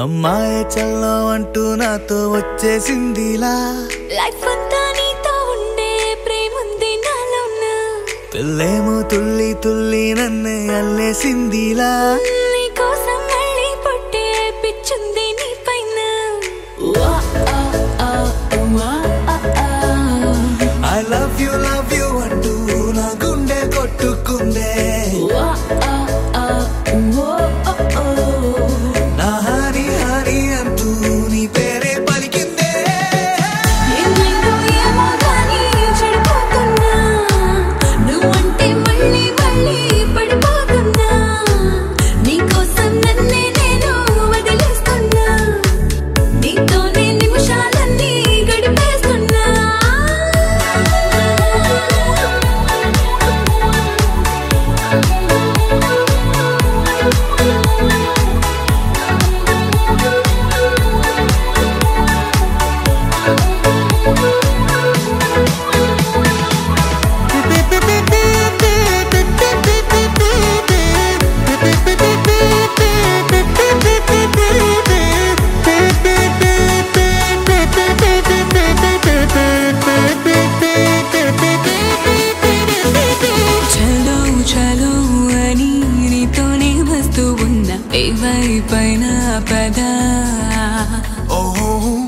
అమ్మాయి చల్లో అంటూ నాతో వచ్చేసిందిలా లైఫ్ అంతా నీతో ఉండే ప్రేముంది నాలోన పెళ్ళేమో తుల్లి తుల్లి నన్నే అల్లేసిందిలా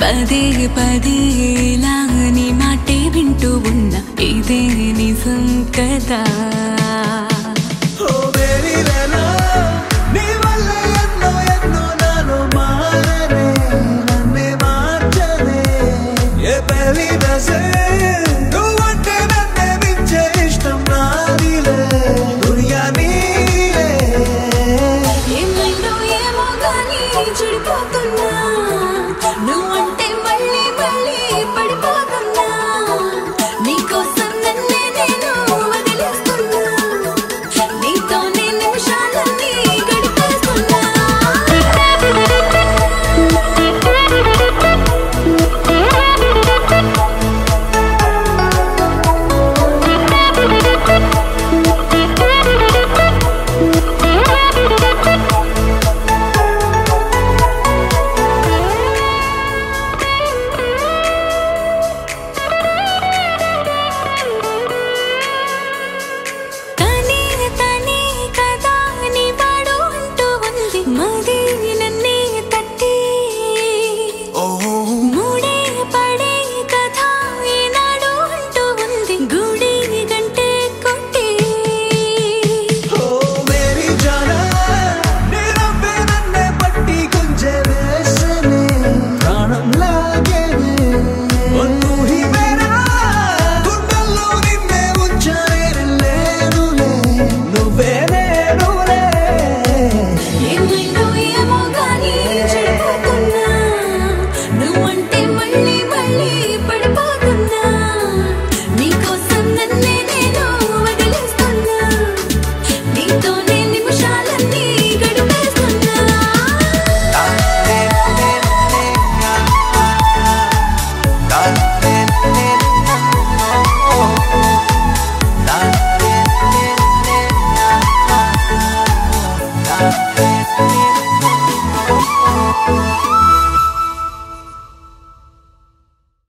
పదే పదేలా నీ మాటే వింటూ ఉన్నా ఇదే నిజం కదా